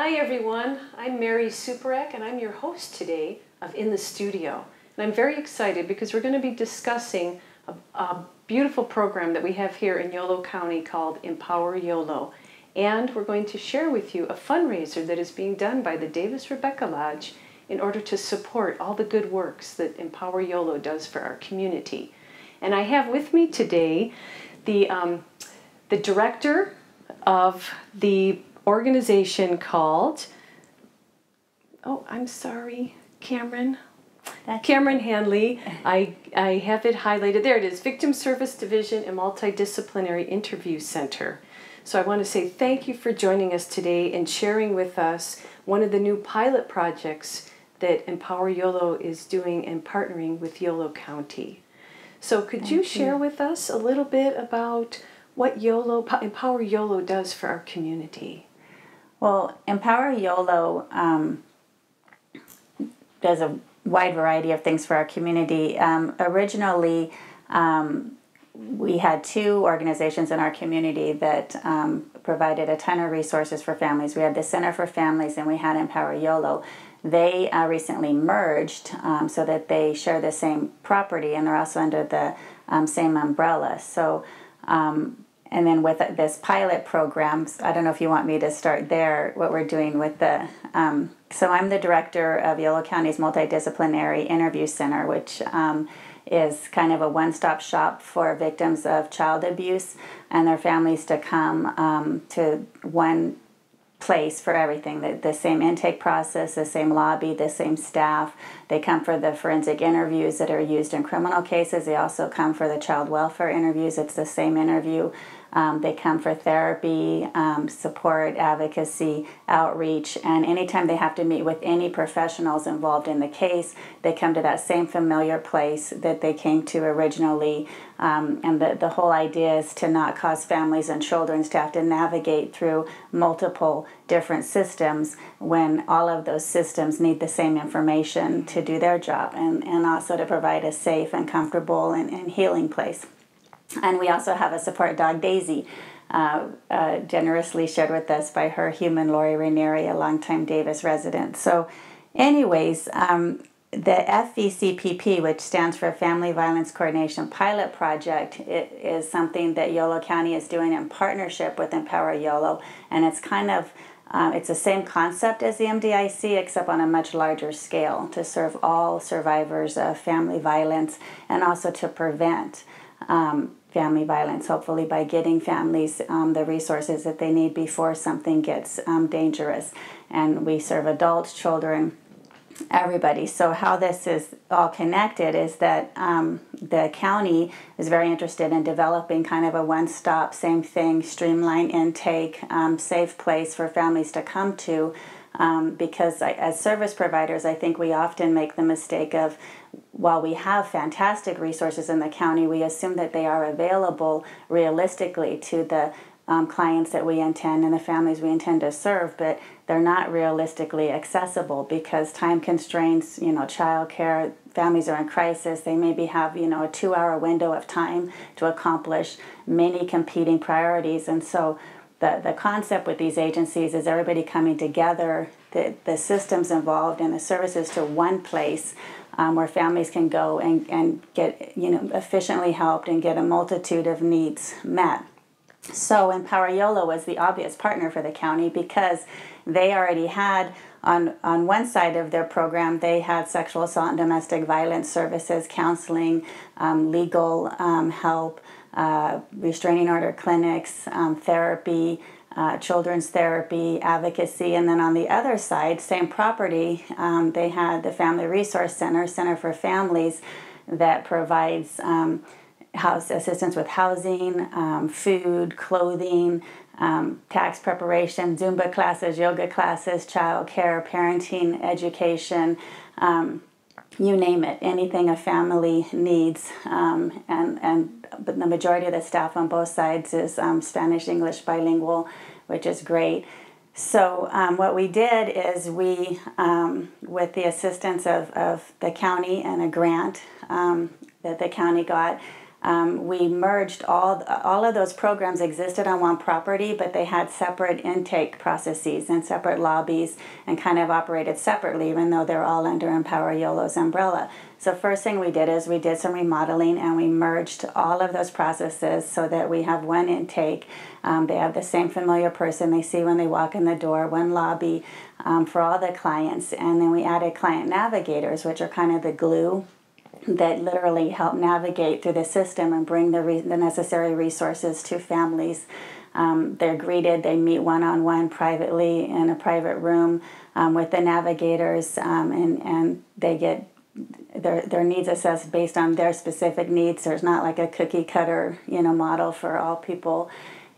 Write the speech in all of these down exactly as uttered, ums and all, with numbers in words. Hi everyone, I'm Mary Superak and I'm your host today of In the Studio. And I'm very excited because we're going to be discussing a, a beautiful program that we have here in Yolo County called Empower Yolo. And we're going to share with you a fundraiser that is being done by the Davis Rebekah Lodge in order to support all the good works that Empower Yolo does for our community. And I have with me today the, um, the director of the organization called, oh, I'm sorry, Cameron, That's Cameron Handley. I, I have it highlighted. There it is, Victim Service Division and Multidisciplinary Interview Center. So I want to say thank you for joining us today and sharing with us one of the new pilot projects that Empower Yolo is doing and partnering with Yolo County. So could thank you share you. with us a little bit about what Yolo, Empower Yolo does for our community? Well, Empower Yolo um, does a wide variety of things for our community. Um, originally, um, we had two organizations in our community that um, provided a ton of resources for families. We had the Center for Families and we had Empower Yolo. They uh, recently merged um, so that they share the same property and they're also under the um, same umbrella. So. Um, And then with this pilot program, I don't know if you want me to start there, what we're doing with the, um, so I'm the director of Yolo County's Multidisciplinary Interview Center, which um, is kind of a one-stop shop for victims of child abuse and their families to come um, to one place for everything, the, the same intake process, the same lobby, the same staff. They come for the forensic interviews that are used in criminal cases. They also come for the child welfare interviews. It's the same interview. Um, they come for therapy, um, support, advocacy, outreach, and anytime they have to meet with any professionals involved in the case, they come to that same familiar place that they came to originally. Um, and the, the whole idea is to not cause families and children to have to navigate through multiple different systems when all of those systems need the same information to do their job and, and also to provide a safe and comfortable and, and healing place. And we also have a support dog, Daisy, uh, uh, generously shared with us by her human, Lori Ranieri, a longtime Davis resident. So anyways, um, the F V C P P, which stands for Family Violence Coordination Pilot Project, it is something that Yolo County is doing in partnership with Empower Yolo. And it's kind of, um, it's the same concept as the M D I C, except on a much larger scale, to serve all survivors of family violence and also to prevent um, family violence, hopefully by getting families um, the resources that they need before something gets um, dangerous. And we serve adults, children, everybody. So how this is all connected is that um, the county is very interested in developing kind of a one-stop, same thing, streamlined intake, um, safe place for families to come to. Um, because I, as service providers, I think we often make the mistake of, while we have fantastic resources in the county, we assume that they are available realistically to the um, clients that we intend and the families we intend to serve, but they're not realistically accessible because time constraints, you know, childcare, families are in crisis. They maybe have, you know, a two-hour window of time to accomplish many competing priorities, and so The, the concept with these agencies is everybody coming together, the, the systems involved and the services to one place um, where families can go and, and get, you know, efficiently helped and get a multitude of needs met. So Empower Yolo was the obvious partner for the county because they already had, on, on one side of their program, they had sexual assault and domestic violence services, counseling, um, legal um, help, Uh, restraining order clinics, um, therapy, uh, children's therapy, advocacy, and then on the other side, same property, um, they had the Family Resource Center, Center for Families, that provides um, house assistance with housing, um, food, clothing, um, tax preparation, Zumba classes, yoga classes, child care, parenting, education, um, you name it, anything a family needs, um, and, and but the majority of the staff on both sides is um, Spanish, English, bilingual, which is great. So um, what we did is we, um, with the assistance of, of the county and a grant um, that the county got, Um, we merged all, all of those programs existed on one property, but they had separate intake processes and separate lobbies and kind of operated separately, even though they're all under Empower Yolo's umbrella. So first thing we did is we did some remodeling and we merged all of those processes so that we have one intake. Um, they have the same familiar person they see when they walk in the door, one lobby um, for all the clients. And then we added client navigators, which are kind of the glue that literally help navigate through the system and bring the, re the necessary resources to families. Um, they're greeted, they meet one-on-one privately in a private room um, with the navigators, um, and, and they get their, their needs assessed based on their specific needs. There's not like a cookie-cutter, you know, model for all people.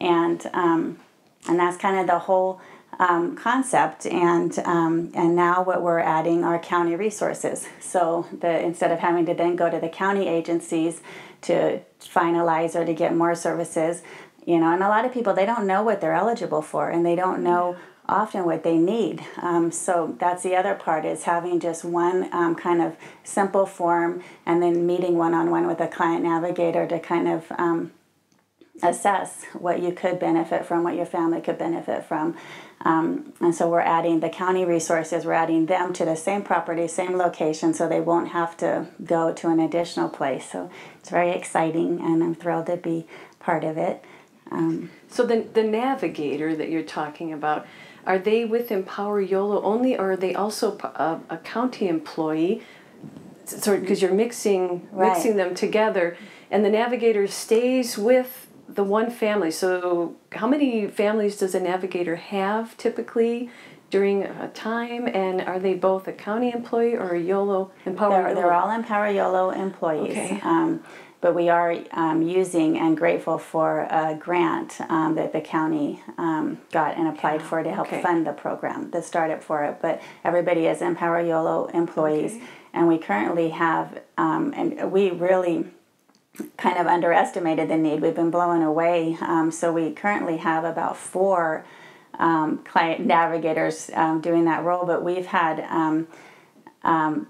And, um, and that's kind of the whole Um, concept, and um, and now what we're adding are county resources. So the instead of having to then go to the county agencies to finalize or to get more services, you know, and a lot of people, they don't know what they're eligible for, and they don't know often what they need. Um, so that's the other part, is having just one um, kind of simple form, and then meeting one-on-one with a client navigator to kind of um, assess what you could benefit from, what your family could benefit from. Um, and so we're adding the county resources, we're adding them to the same property, same location, so they won't have to go to an additional place. So it's very exciting, and I'm thrilled to be part of it. Um, so the, the navigator that you're talking about, are they with Empower Yolo only, or are they also a, a county employee? So, because you're mixing, right. mixing them together, and the navigator stays with the one family. So how many families does a navigator have typically during a time, and are they both a county employee or a YOLO, Empower Yolo? They're, they're all Empower Yolo employees. Okay. Um, but we are um, using and grateful for a grant um, that the county um, got and applied yeah. for to help okay. fund the program, the startup for it. But everybody is Empower Yolo employees, okay. and we currently have, um, and we really kind of underestimated the need. We've been blown away. Um, so we currently have about four um, client navigators um, doing that role, but we've had um, um,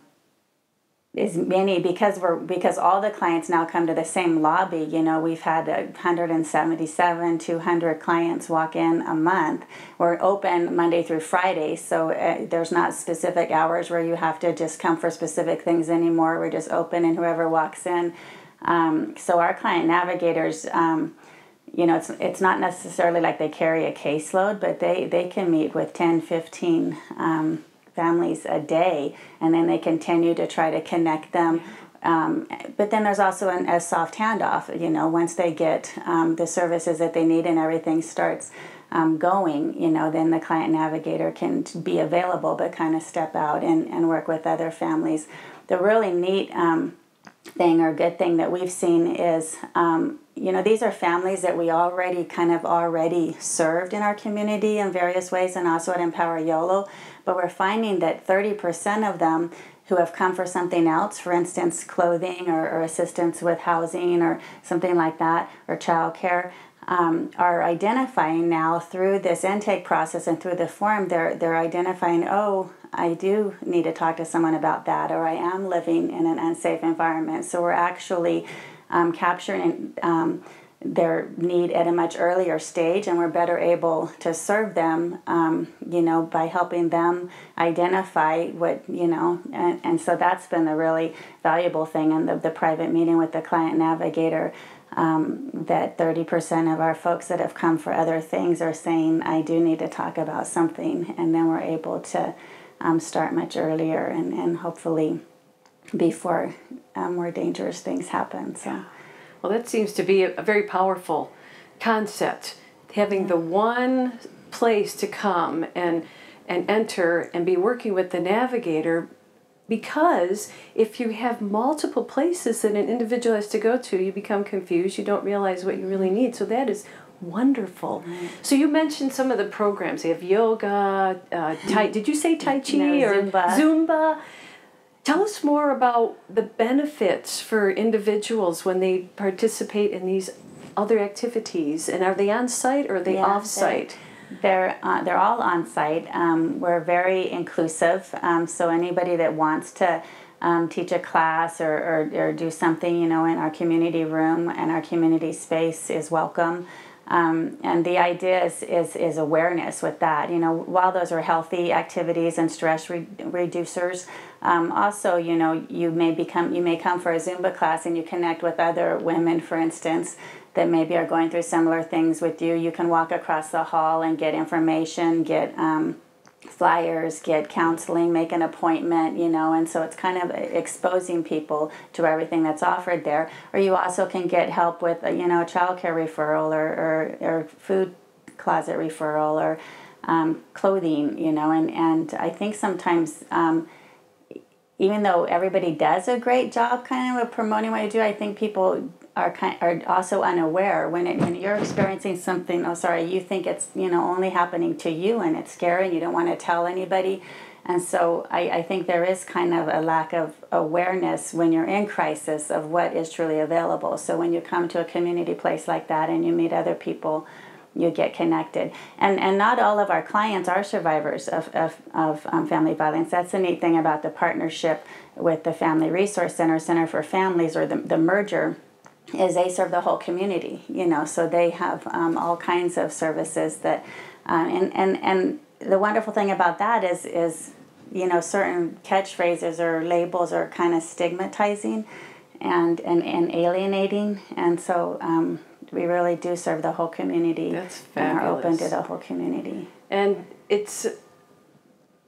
as many, because we're because all the clients now come to the same lobby. You know, we've had one hundred seventy-seven, two hundred clients walk in a month. We're open Monday through Friday, so uh, there's not specific hours where you have to just come for specific things anymore. We're just open, and whoever walks in. Um, so our client navigators, um, you know, it's, it's not necessarily like they carry a caseload, but they, they can meet with ten, fifteen um, families a day, and then they continue to try to connect them. Um, but then there's also an, a soft handoff, you know, once they get um, the services that they need and everything starts um, going, you know, then the client navigator can be available, but kind of step out and, and work with other families. The really neat um, thing or good thing that we've seen is, um, you know, these are families that we already kind of already served in our community in various ways, and also at Empower Yolo, but we're finding that thirty percent of them who have come for something else, for instance, clothing or, or assistance with housing or something like that, or childcare, Um, are identifying now through this intake process and through the form, they're, they're identifying, oh, I do need to talk to someone about that, or I am living in an unsafe environment. So we're actually um, capturing um, their need at a much earlier stage, and we're better able to serve them, um, you know, by helping them identify what, you know, and, and so that's been the really valuable thing in the, the private meeting with the client navigator. Um, that thirty percent of our folks that have come for other things are saying, I do need to talk about something, and then we're able to um, start much earlier and, and hopefully before um, more dangerous things happen. So, yeah. Well, that seems to be a very powerful concept, having yeah. the one place to come and, and enter and be working with the navigator. Because if you have multiple places that an individual has to go to, you become confused, you don't realize what you really need. So that is wonderful. Right. So you mentioned some of the programs. They have yoga, uh, tai, did you say Tai Chi? No, or Zumba. Zumba. Tell us more about the benefits for individuals when they participate in these other activities. And are they on-site or are they yeah, off-site? They're, uh, they're all on site. Um, we're very inclusive, um, so anybody that wants to um, teach a class or, or, or do something, you know, in our community room, and our community space is welcome. Um, and the idea is, is, is awareness with that. You know, while those are healthy activities and stress re reducers, um, also, you know, you may become, you may come for a Zumba class and you connect with other women, for instance, that maybe are going through similar things with you. You can walk across the hall and get information, get um, flyers, get counseling, make an appointment, you know, and so it's kind of exposing people to everything that's offered there. Or you also can get help with, you know, a childcare referral or, or, or food closet referral or um, clothing, you know, and, and I think sometimes um, even though everybody does a great job kind of with promoting what you do, I think people are kind are also unaware when it when you're experiencing something. Oh, sorry, you think it's you know only happening to you, and it's scary, and you don't want to tell anybody, and so I I think there is kind of a lack of awareness when you're in crisis of what is truly available. So when you come to a community place like that and you meet other people, you get connected. And and not all of our clients are survivors of, of, of um, family violence. That's the neat thing about the partnership with the Family Resource Center, Center for Families, or the, the merger, is they serve the whole community, you know, so they have um, all kinds of services that, um, and, and, and the wonderful thing about that is, is, you know, certain catchphrases or labels are kind of stigmatizing and, and, and alienating, and so um, we really do serve the whole community. That's fabulous. And are open to the whole community. And it's,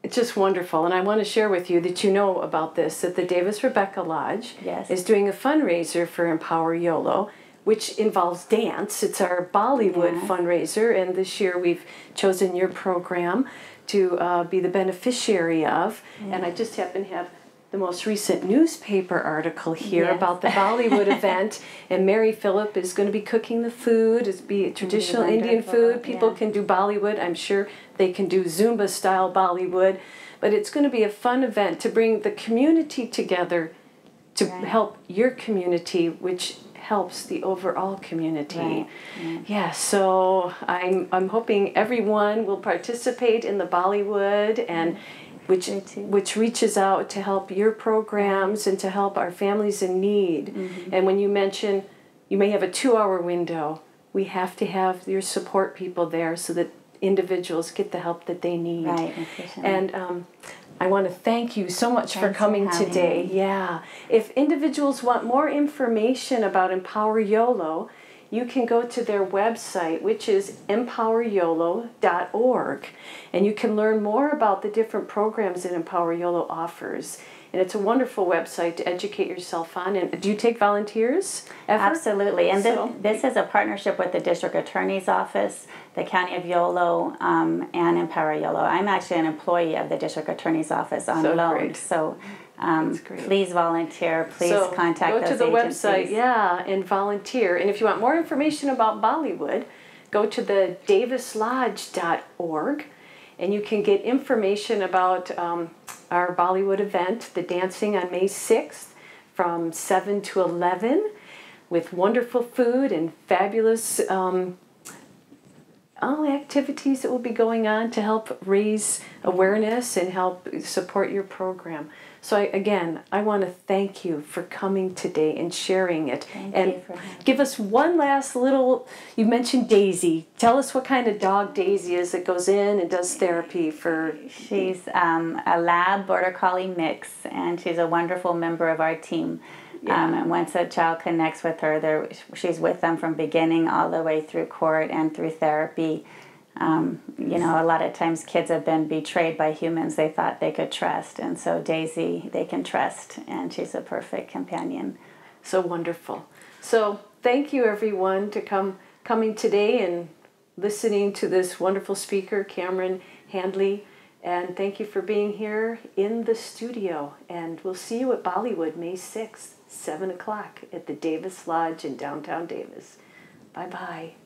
it's just wonderful, and I want to share with you that you know about this, that the Davis Rebekah Lodge yes. is doing a fundraiser for Empower Yolo, which involves dance. It's our Bollywood yeah. fundraiser, and this year we've chosen your program to uh, be the beneficiary of, yeah. and I just happen to have the most recent newspaper article here yes. about the Bollywood event, and Mary Phillip is going to be cooking the food. It's be traditional it's Indian food. People yeah. can do Bollywood. I'm sure they can do Zumba style Bollywood, but it's going to be a fun event to bring the community together to right. help your community, which helps the overall community. Right. Yeah. yeah, so I'm I'm hoping everyone will participate in the Bollywood and. Which, which reaches out to help your programs and to help our families in need. Mm-hmm. And when you mention you may have a two-hour window, we have to have your support people there so that individuals get the help that they need. Right, and um, I want to thank you so much Thanks for coming for today. Me. Yeah. If individuals want more information about Empower Yolo, you can go to their website, which is empower yolo dot org, and you can learn more about the different programs that Empower Yolo offers. And it's a wonderful website to educate yourself on. And do you take volunteers ever? Absolutely. And so, this, this is a partnership with the District Attorney's Office, the County of Yolo, um, and Empower Yolo. I'm actually an employee of the District Attorney's Office on so loan. Great. So. Um, please volunteer, please so contact those agencies. Go to the agencies. website, yeah, and volunteer. And if you want more information about Bollywood, go to the davis lodge dot org, and you can get information about um, our Bollywood event, the dancing on May sixth from seven to eleven, with wonderful food and fabulous um, all activities that will be going on to help raise awareness and help support your program. So I, again, I want to thank you for coming today and sharing it. Thank and you for having give us one last little, you mentioned Daisy. Tell us what kind of dog Daisy is that goes in and does therapy for... She's um, a lab border collie mix, and she's a wonderful member of our team. Yeah. Um, and once a child connects with her, she's with them from beginning all the way through court and through therapy. Um, you know, a lot of times kids have been betrayed by humans they thought they could trust. And so Daisy, they can trust, and she's a perfect companion. So wonderful. So thank you, everyone, to come coming today and listening to this wonderful speaker, Cameron Handley. And thank you for being here in the studio. And we'll see you at Bollywood May sixth, seven o'clock at the Davis Lodge in downtown Davis. Bye-bye.